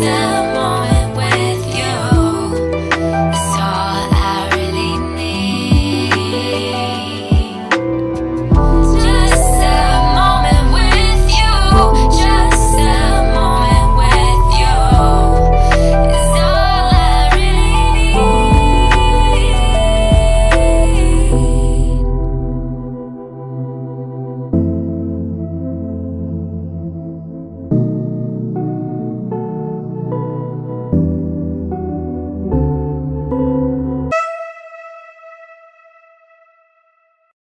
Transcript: now.